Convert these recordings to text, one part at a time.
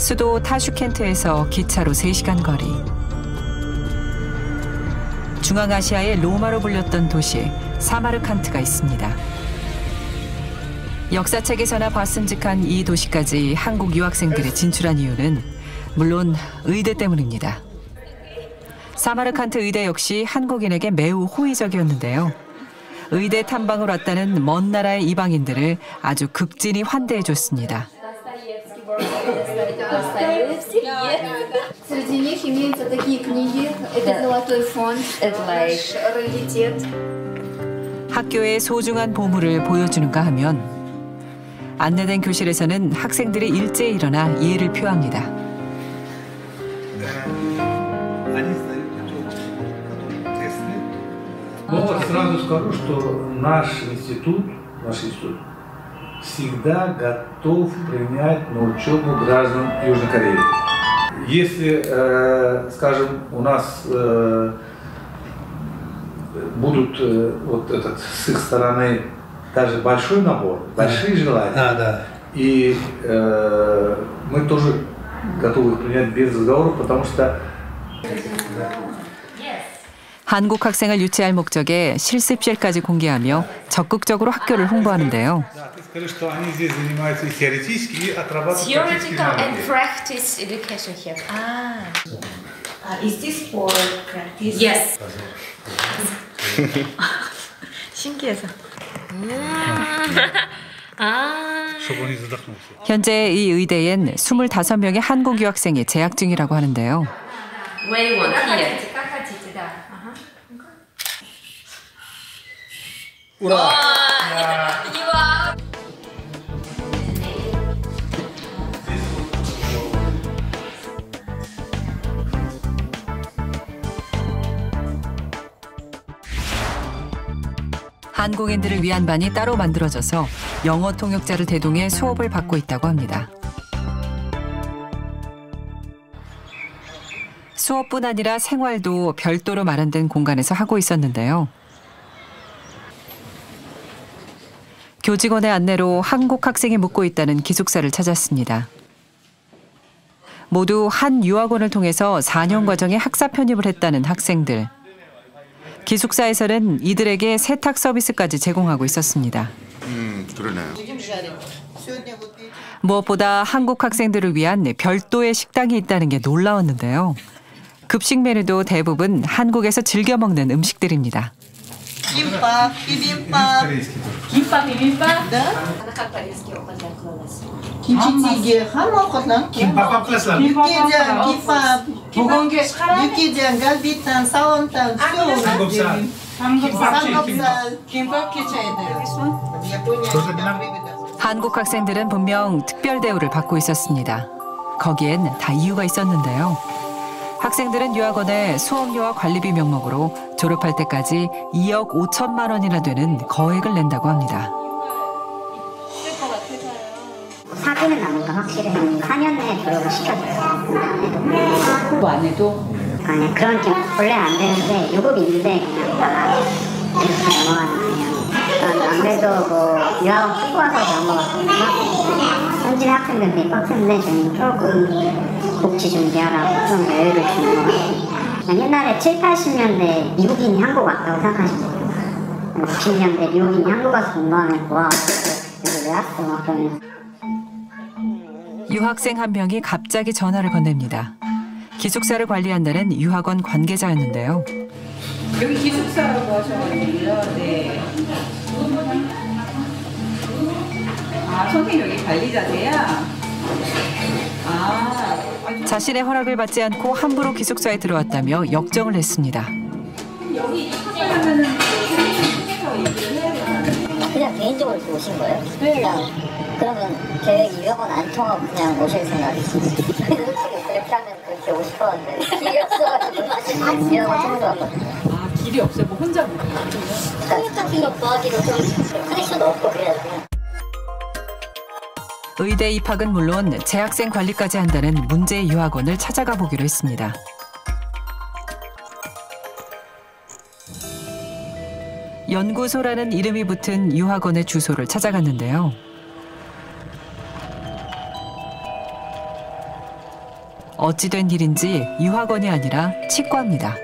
수도 타슈켄트에서 기차로 3시간 거리. 중앙아시아의 로마로 불렸던 도시 사마르칸트가 있습니다. 역사책에서나 봤음직한 이 도시까지 한국 유학생들이 진출한 이유는 물론 의대 때문입니다. 사마르칸트 의대 역시 한국인에게 매우 호의적이었는데요. 의대 탐방을 왔다는 먼 나라의 이방인들을 아주 극진히 환대해줬습니다. 학교의 소중한 보물을 보여주는가 하면 안내된 교실에서는 학생들이 일제히 일어나 예를 표합니다. Даже большой набор, большие желания. И мы тоже готовы их принять без разговоров, потому что... 한국 학생을 유치할 목적에 실습실까지 공개하며 적극적으로 학교를 홍보하는데요. 신기해서. 현재 이 의대엔 25명의 한국 유학생이 재학 중이라고 하는데요. 한국인들을 위한 반이 따로 만들어져서 영어 통역자를 대동해 수업을 받고 있다고 합니다. 수업뿐 아니라 생활도 별도로 마련된 공간에서 하고 있었는데요. 교직원의 안내로 한국 학생이 묵고 있다는 기숙사를 찾았습니다. 모두 한 유학원을 통해서 4년 과정의 학사 편입을 했다는 학생들. 기숙사에서는 이들에게 세탁 서비스까지 제공하고 있었습니다. 그러네요. 무엇보다 한국 학생들을 위한 별도의 식당이 있다는 게 놀라웠는데요. 급식 메뉴도 대부분 한국에서 즐겨 먹는 음식들입니다. 김밥, 비빔밥. 김밥, 비빔밥? 네. 김치찌개, 한국어는 김밥, 김밥, 육개장, 갈비탕, 사원탕, 삼겹살, 김밥 기차에 대해서. 한국 학생들은 분명 특별 대우를 받고 있었습니다. 거기엔 다 이유가 있었는데요. 학생들은 유학원에 수업료와 관리비 명목으로 졸업할 때까지 2억 5천만 원이나 되는 거액을 낸다고 합니다. 사기는 남은 거 확실히 4년에 졸업을 시켜줘요. 공부 안 해도? 아니, 그런 게 원래 안 되는데 요금이 있는데 그냥 이렇게 넘어가는 거예요. 안 그래도 뭐 유학원 풀고 와서 넘어갔거든요. 현지 학생들이 빡센 내주는 조금 복지 준비하라고 좀 여유를 주는 것 같아요. 옛날에 7, 80년대 미국인이 한국 왔다고 생각하시면 돼요. 90년대 미국인이 한국 와서 공부하면 좋아하고 외학도 막 그러면서 유학생 한 명이 갑자기 전화를 건넵니다. 기숙사를 관리한다는 유학원 관계자였는데요. 여기 기숙사라고 하셨는데요. 네. 아, 선생님 여기 관리자세요? 아. 자신의 허락을 받지 않고 함부로 기숙사에 들어왔다며 역정을 냈습니다. 여기 입학하면은 선생님께서 얘기를 해야 되나요? 그냥 개인적으로 오신 거예요? 네. 그러면 계획이 유학원 안 통하고 그냥 오실 생각이시죠? 그렇게 하면 그렇게 오실 것 같은데 길이 없어가지고 사실 유학원 찾는 것 같거든요. 아, 길이 없어요? 뭐 혼자 못 가요? 통역 같은 거 구하기도 좀 커넥션도 없고 그래야 돼요. 의대 입학은 물론 재학생 관리까지 한다는 문제의 유학원을 찾아가 보기로 했습니다. 연구소라는 이름이 붙은 유학원의 주소를 찾아갔는데요. 어찌된 일인지 유학원이 아니라 치과입니다.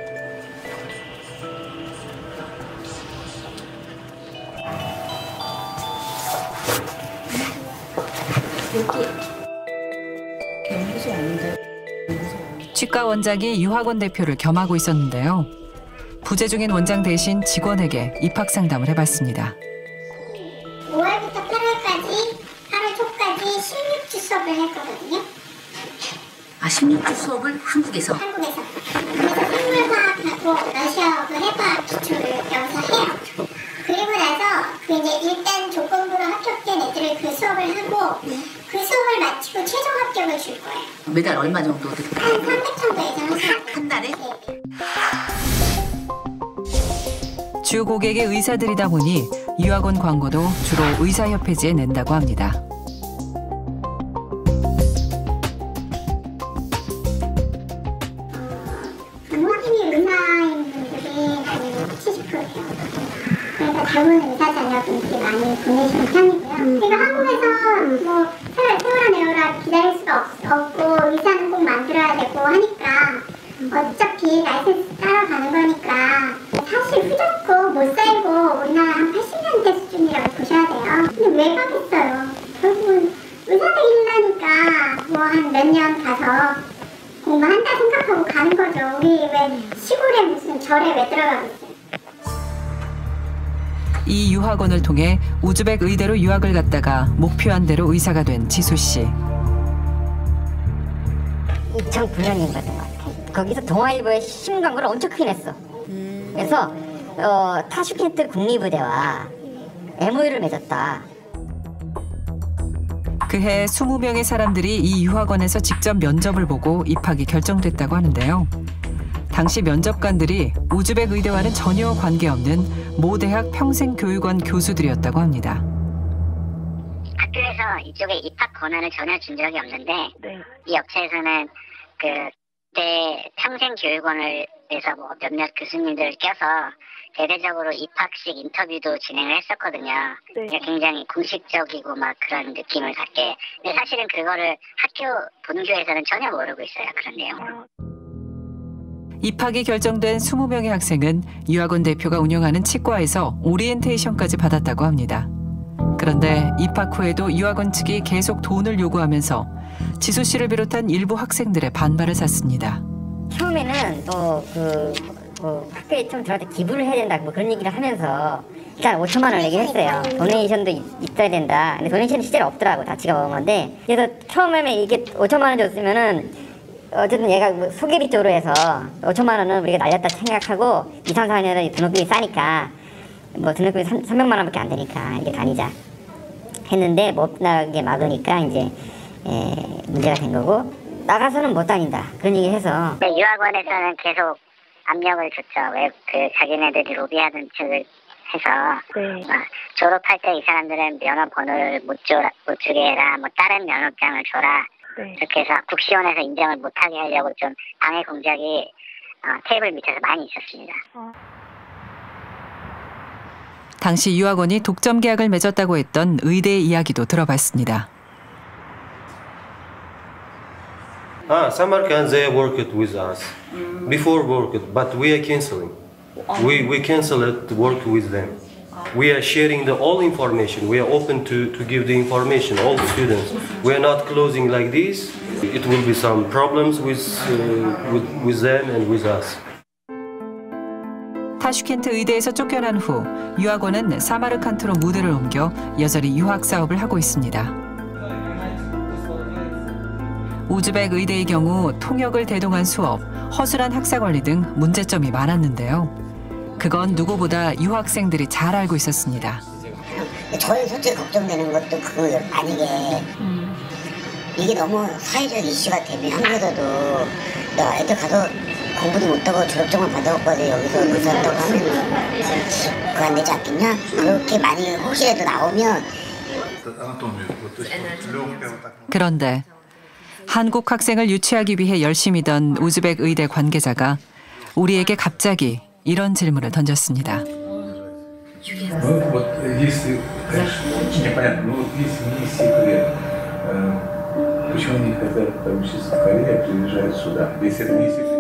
치과 원장이 유학원 대표를 겸하고 있었는데요. 부재 중인 원장 대신 직원에게 입학 상담을 해봤습니다. 5월부터 8월까지 8월 초까지 16주 수업을 할 거거든요. 아, 16주 수업을 한국에서? 한국에서. 그래서 생물과학하고 러시아어하고 해과학 기초를 여기서 해요. 그리고 나서 그 이제 일단 조건부로 합격된 애들을 그 수업을 하고 그 수업을 마치고 최종 합격을 줄 거예요. 매달 얼마 정도 드릴까요? 한 300 정도 예정하세요. 한 달에? 네. 주 고객이 의사들이다 보니 유학원 광고도 주로 의사협회지에 낸다고 합니다. 전문의인 의사인 분들이 거의 70%예요. 그래서 젊은 의사 자녀분들이 많이 보내시는 편이고요. 그러니까 한국에서 뭐 세월아 기다릴 수가 없고 의사는 꼭 만들어야 되고 하니까 어차피 라이센스 따라가는 거니까 사실 후졌고 못 살고 우리나라 한 80년대 수준이라고 보셔야 돼요. 근데 왜 가겠어요? 결국은 의사가 일하니까 뭐 한 몇 년 가서 공부한다 생각하고 가는 거죠. 우리 왜 시골에 무슨 절에 왜 들어가겠어요? 이 유학원을 통해 우즈벡 의대로 유학을 갔다가 목표한 대로 의사가 된 지수 씨. 2009년인거든 거기서 동아일보에 신문 광고를 엄청 크게 냈어. 그래서 타슈켄트 국립의대와 MOU를 맺었다. 그해 20명의 사람들이 이 유학원에서 직접 면접을 보고 입학이 결정됐다고 하는데요. 당시 면접관들이 우즈벡 의대와는 전혀 관계없는 모 대학 평생교육원 교수들이었다고 합니다. 학교에서 이쪽에 입학 권한을 전혀 준 적이 없는데 네. 이 업체에서는 그 그때 평생교육원을 해서 뭐 몇몇 교수님들 껴서 대대적으로 입학식 인터뷰도 진행을 했었거든요. 네. 굉장히 공식적이고 막 그런 느낌을 갖게. 근데 사실은 그거를 학교 본교에서는 전혀 모르고 있어요. 그런 내용을. 입학이 결정된 20명의 학생은 유학원 대표가 운영하는 치과에서 오리엔테이션까지 받았다고 합니다. 그런데 입학 후에도 유학원 측이 계속 돈을 요구하면서 지수 씨를 비롯한 일부 학생들의 반발을 샀습니다. 처음에는 학교에 좀 들어가서 기부를 해야 된다 뭐 그런 얘기를 하면서 일단 5,000만 원 얘기를 했어요. 도네이션도 있어야 된다. 근데 도네이션이 실제로 없더라고. 다 지가 먹은 건데. 그래서 처음에는 이게 5,000만 원 줬으면은 어쨌든 얘가 뭐 소개비 쪽으로 해서 5,000만 원은 우리가 날렸다 생각하고 2, 3, 4년은 등록금이 싸니까 뭐 등록금이 300만 원밖에 안 되니까 이게 다니자 했는데 못 나게 막으니까 이제 문제가 된 거고 나가서는 못 다닌다 그런 얘기를 해서 네, 유학원에서는 계속 압력을 줬죠. 왜 그 자기네들이 로비하던 측을 해서 네. 막 졸업할 때 이 사람들은 면허번호를 못 주게 해라 뭐 다른 면허장을 줘라 네. 이렇게 해서 국시원에서 인정을 못하게 하려고 좀 방해 공작이 테이블 밑에서 많이 있었습니다. 당시 유학원이 독점 계약을 맺었다고 했던 의대의 이야기도 들어봤습니다. Samarkand they worked with us before worked, but we are canceling. We cancel it to work with them. We are sharing the all information. We are open to give the information all the students. We are not closing like this. It will be some problems with them and with us. 타슈켄트 의대에서 쫓겨난 후 유학원은 사마르칸트로 무대를 옮겨 여전히 유학 사업을 하고 있습니다. 우즈벡 의대의 경우 통역을 대동한 수업, 허술한 학사 관리 등 문제점이 많았는데요. 그건 누구보다 유학생들이 잘 알고 있었습니다. 저희 솔직히 걱정되는 것도 그거예요. 만약에 이게 너무 사회적 이슈가 되면 한국에서도 야, 애들 가서 공부도 못하고 졸업증만 받아갖고 여기서 의사한다고 하면 그거 안 되지 않겠냐? 그렇게 많이 혹시라도 나오면 그런데 한국 학생을 유치하기 위해 열심히던 우즈벡 의대 관계자가 우리에게 갑자기 이런 질문을 던졌습니다. почему не хотят там чистить Корею, а приезжают сюда. Если это не секрет.